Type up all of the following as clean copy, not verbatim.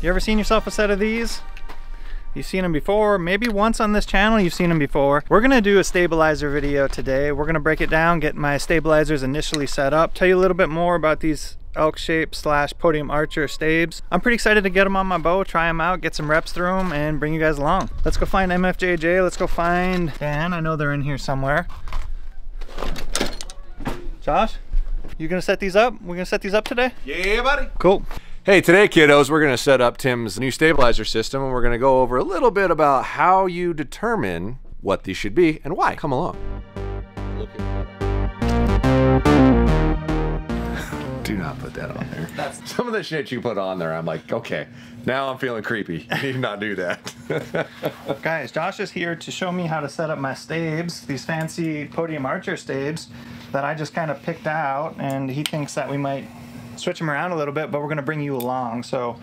You ever seen yourself a set of these? You've seen them before, maybe once on this channel you've seen them before. We're gonna do a stabilizer video today. We're gonna break it down, get my stabilizers initially set up, tell you a little bit more about these Elk Shape / Podium Archer stabs. I'm pretty excited to get them on my bow, try them out, get some reps through them, and bring you guys along. Let's go find MFJJ, let's go find Dan. I know they're in here somewhere. Josh, you gonna set these up? We're gonna set these up today? Yeah, buddy. Cool. Hey, today kiddos, we're gonna set up Tim's new stabilizer system, and we're gonna go over a little bit about how you determine what these should be and why. Come along. Do not put that on there. That's some of the shit you put on there. I'm like, okay, now I'm feeling creepy. You need not do that. Guys, Josh is here to show me how to set up my stabs, these fancy Podium Archer stabs that I just kind of picked out, and he thinks that we might switch them around a little bit, but we're gonna bring you along. So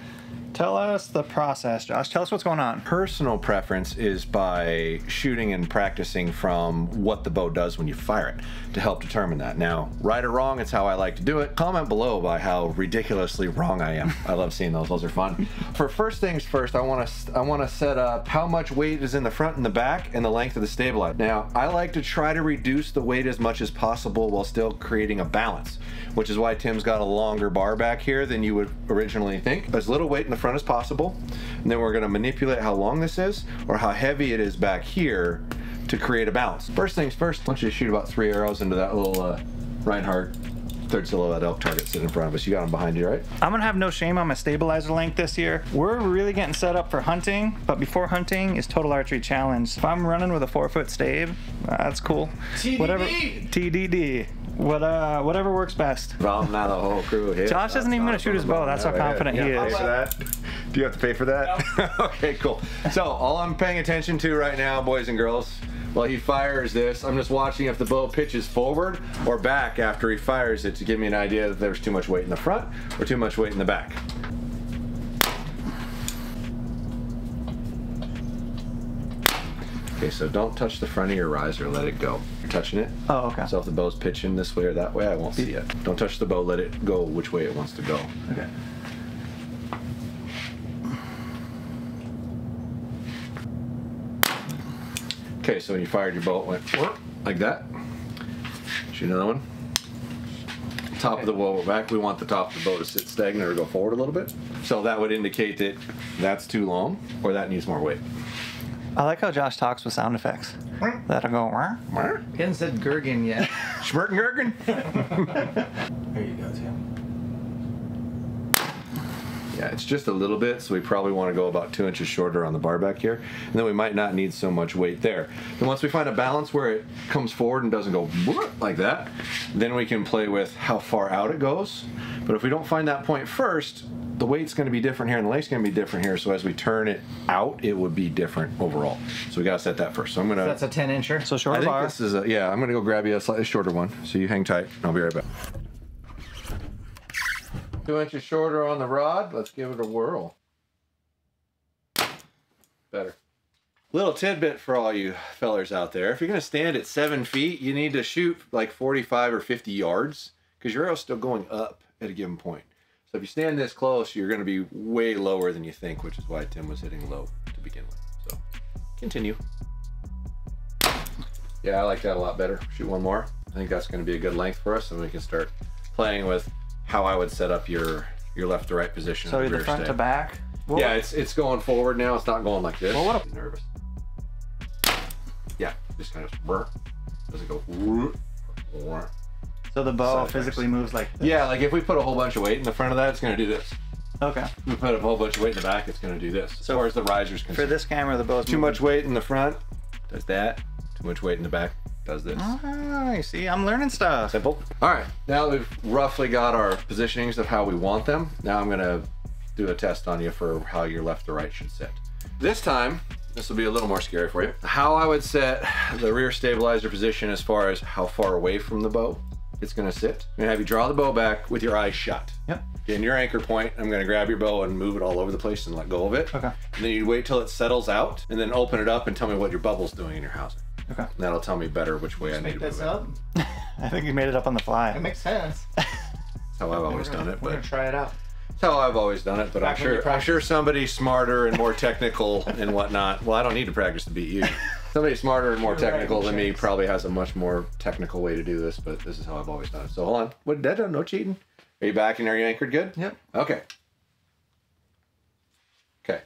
tell us the process, Josh. Tell us what's going on. Personal preference is by shooting and practicing from what the bow does when you fire it to help determine that. Now, right or wrong, it's how I like to do it. Comment below by how ridiculously wrong I am. I love seeing those are fun. For first things first, I wanna set up how much weight is in the front and the back and the length of the stabilizer. Now, I like to try to reduce the weight as much as possible while still creating a balance, which is why Tim's got a longer bar back here than you would originally think. As little weight in the front as possible, and then we're gonna manipulate how long this is or how heavy it is back here to create a balance. First things first, I want you to shoot about 3 arrows into that little Reinhardt third silhouette elk target sitting in front of us. You got them behind you, right? I'm gonna have no shame on my stabilizer length this year. We're really getting set up for hunting, but before hunting is total archery challenge. If I'm running with a 4-foot stave, that's cool. TDD! Whatever, TDD. Whatever works best. Well, I'm not a whole crew here. Josh isn't even gonna shoot his bow. That's how confident he is. Do you have to pay for that? No. Okay, cool. So all I'm paying attention to right now, boys and girls, while he fires this, I'm just watching if the bow pitches forward or back after he fires it to give me an idea that there's too much weight in the front or too much weight in the back. Okay, so don't touch the front of your riser, let it go. You're touching it. Oh, okay. So if the bow's pitching this way or that way, I won't see it. Don't touch the bow, let it go which way it wants to go. Okay. Okay, so when you fired your bow, it went like that. Shoot another one. Top of the bow back. We want the top of the bow to sit stagnant or go forward a little bit. So that would indicate that that's too long or that needs more weight. I like how Josh talks with sound effects. That'll go. He hasn't said Gergen yet. Schmerten Gergen? There you go, Tim. Yeah, it's just a little bit, so we probably want to go about 2 inches shorter on the bar back here, and then we might not need so much weight there. And once we find a balance where it comes forward and doesn't go like that, then we can play with how far out it goes. But if we don't find that point first, the weight's gonna be different here and the length's gonna be different here, so as we turn it out, it would be different overall. So we gotta set that first. So I'm gonna— That's a 10-incher, so short bar. This is a, yeah, I'm gonna go grab you a slightly shorter one, so you hang tight, and I'll be right back. 2 inches shorter on the rod, let's give it a whirl. Better. Little tidbit for all you fellers out there. If you're gonna stand at 7 feet, you need to shoot like 45 or 50 yards, because your arrow's still going up at a given point. So if you stand this close, you're gonna be way lower than you think, which is why Tim was hitting low to begin with. So, continue. Yeah, I like that a lot better. Shoot one more. I think that's gonna be a good length for us, and we can start playing with how I would set up your left to right position. So either front to back? Whoa. Yeah, it's going forward now. It's not going like this. Well, what? I'm nervous. Yeah, just kind of, doesn't go. So the bow physically moves like this. Yeah, like if we put a whole bunch of weight in the front of that, it's gonna do this. Okay. If we put a whole bunch of weight in the back, it's gonna do this. So as far as the riser's concerned. For this camera, the bow's too much weight in the front, does that. Too much weight in the back, does this. Ah, you see, I'm learning stuff. Simple. All right, now that we've roughly got our positionings of how we want them, now I'm gonna do a test on you for how your left to right should sit. This time, this will be a little more scary for you. How I would set the rear stabilizer position as far as how far away from the bow it's gonna sit. I'm gonna have you draw the bow back with your eyes shut. Yep. In your anchor point, I'm gonna grab your bow and move it all over the place and let go of it. Okay. And then you wait till it settles out and then open it up and tell me what your bubble's doing in your housing. Okay. And that'll tell me better which way I need to move it. I think you made it up on the fly. It makes sense. That's how I've always done it. We're gonna try it out. That's how I've always done it, but I'm sure somebody smarter and more technical and whatnot. Well, I don't need to practice to beat you. Somebody smarter and more technical than me probably has a much more technical way to do this, but this is how I've always done it. So hold on. What, that, no cheating. Are you back and are you anchored good? Yep. Okay. Okay.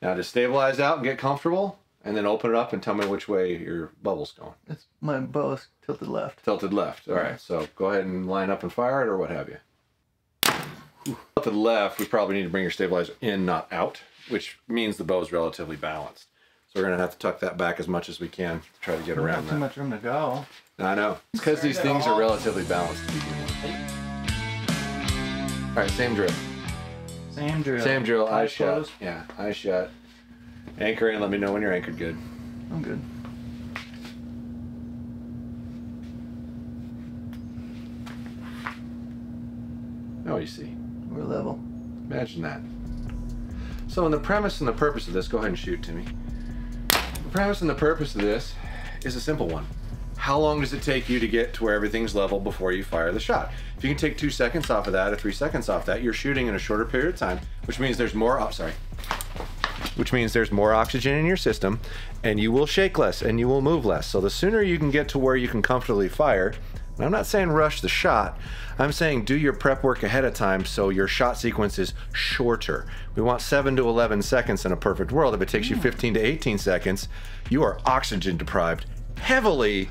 Now just stabilize out and get comfortable, and then open it up and tell me which way your bubble's going. It's my bubble's tilted left. Tilted left. All right. So go ahead and line up and fire it or what have you. To the left, we probably need to bring your stabilizer in, not out, which means the bow is relatively balanced. So we're going to have to tuck that back as much as we can to try to get around that. Too much room to go. I know. It's because these things are relatively balanced to begin with. All right, same drill. Same drill. Same drill. Eyes shut. Yeah, eyes shut. Anchor in. Let me know when you're anchored good. I'm good. Now what do you see? We're level. Imagine that. So in the premise and the purpose of this, go ahead and shoot to me. The premise and the purpose of this is a simple one. How long does it take you to get to where everything's level before you fire the shot? If you can take 2 seconds off of that or 3 seconds off that, you're shooting in a shorter period of time, which means there's more, oh, sorry. Which means there's more oxygen in your system and you will shake less and you will move less. So the sooner you can get to where you can comfortably fire, and I'm not saying rush the shot, I'm saying do your prep work ahead of time so your shot sequence is shorter. We want 7 to 11 seconds in a perfect world. If it takes you 15 to 18 seconds, you are oxygen deprived heavily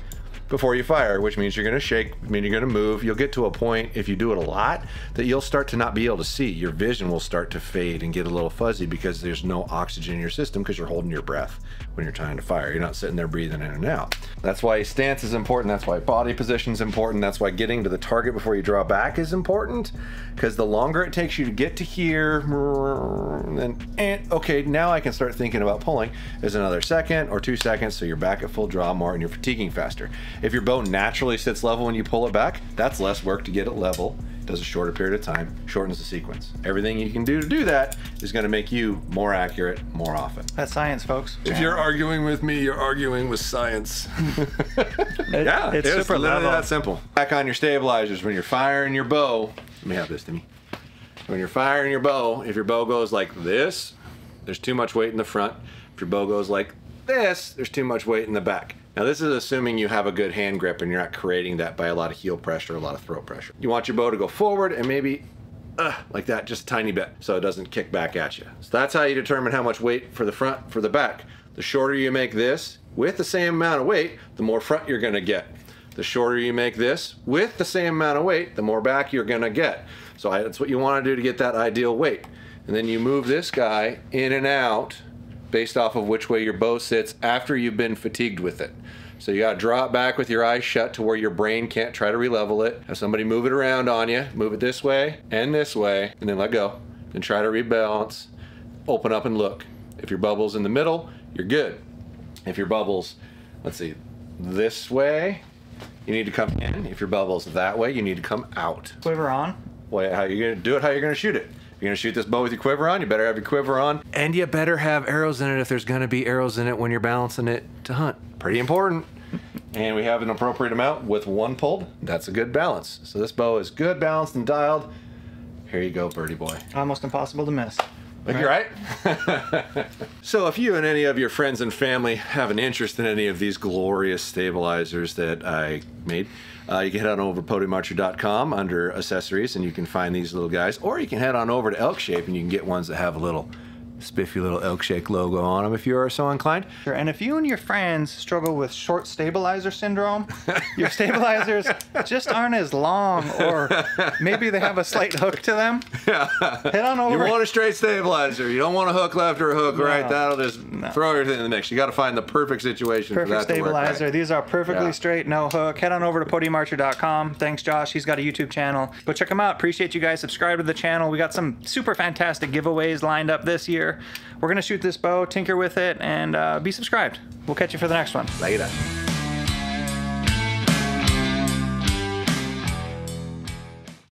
before you fire, which means you're gonna shake, you're gonna move. You'll get to a point, if you do it a lot, that you'll start to not be able to see. Your vision will start to fade and get a little fuzzy because there's no oxygen in your system because you're holding your breath when you're trying to fire. You're not sitting there breathing in and out. That's why stance is important. That's why body position is important. That's why getting to the target before you draw back is important, because the longer it takes you to get to here, and okay, now I can start thinking about pulling is another second or 2 seconds, so you're back at full draw more and you're fatiguing faster. If your bow naturally sits level when you pull it back, that's less work to get it level. It does a shorter period of time, shortens the sequence. Everything you can do to do that is going to make you more accurate more often. That's science, folks. If you're arguing with me, you're arguing with science. Yeah, it's super literally that simple. Back on your stabilizers, when you're firing your bow, let me have this to me. When you're firing your bow, if your bow goes like this, there's too much weight in the front. If your bow goes like this, there's too much weight in the back. Now this is assuming you have a good hand grip and you're not creating that by a lot of heel pressure, a lot of throat pressure. You want your bow to go forward and maybe like that, just a tiny bit, so it doesn't kick back at you. So that's how you determine how much weight for the front, for the back. The shorter you make this with the same amount of weight, the more front you're gonna get. The shorter you make this with the same amount of weight, the more back you're gonna get. So that's what you wanna do to get that ideal weight. And then you move this guy in and out based off of which way your bow sits after you've been fatigued with it. So you gotta draw it back with your eyes shut to where your brain can't try to relevel it. Have somebody move it around on you, move it this way, and then let go. Then try to rebalance, open up and look. If your bubble's in the middle, you're good. If your bubble's, let's see, this way, you need to come in. If your bubble's that way, you need to come out. Quiver on. Well, how you're gonna do it, how you're gonna shoot it. You're gonna shoot this bow with your quiver on, you better have your quiver on, and you better have arrows in it if there's gonna be arrows in it when you're balancing it to hunt. Pretty important. And we have an appropriate amount with one pulled. That's a good balance. So this bow is good, balanced, and dialed. Here you go, birdie boy. Almost impossible to miss. You're right. So if you and any of your friends and family have an interest in any of these glorious stabilizers that I made, you can head on over to podiumarcher.com under accessories and you can find these little guys, or you can head on over to Elk Shape and you can get ones that have a little spiffy little Elk Shape logo on them if you are so inclined. Sure, and if you and your friends struggle with short stabilizer syndrome, your stabilizers just aren't as long, or maybe they have a slight hook to them. Yeah. Head on over. You want a straight stabilizer. You don't want a hook left or a hook right. That'll just throw everything in the mix. You got to find the perfect situation for that stabilizer. To work right. These are perfectly straight, no hook. Head on over to podiumarcher.com. Thanks, Josh. He's got a YouTube channel. Go check him out. Appreciate you guys. Subscribe to the channel. We got some super fantastic giveaways lined up this year. We're gonna shoot this bow, tinker with it, and be subscribed. We'll catch you for the next one. Later.